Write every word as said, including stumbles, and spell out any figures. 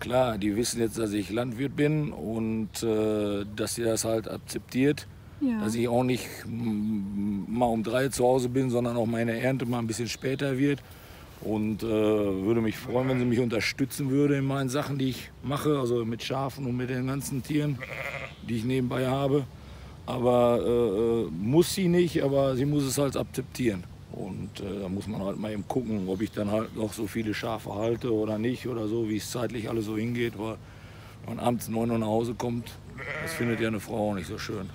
Klar, die wissen jetzt, dass ich Landwirt bin und äh, dass sie das halt akzeptiert. Ja. Dass ich auch nicht mal um drei zu Hause bin, sondern auch meine Ernte mal ein bisschen später wird. Und äh, würde mich freuen, wenn sie mich unterstützen würde in meinen Sachen, die ich mache, also mit Schafen und mit den ganzen Tieren, die ich nebenbei habe. Aber äh, muss sie nicht, aber sie muss es halt akzeptieren. Und äh, da muss man halt mal eben gucken, ob ich dann halt noch so viele Schafe halte oder nicht oder so, wie es zeitlich alles so hingeht. Weil man abends neun Uhr nach Hause kommt, das findet ja eine Frau auch nicht so schön.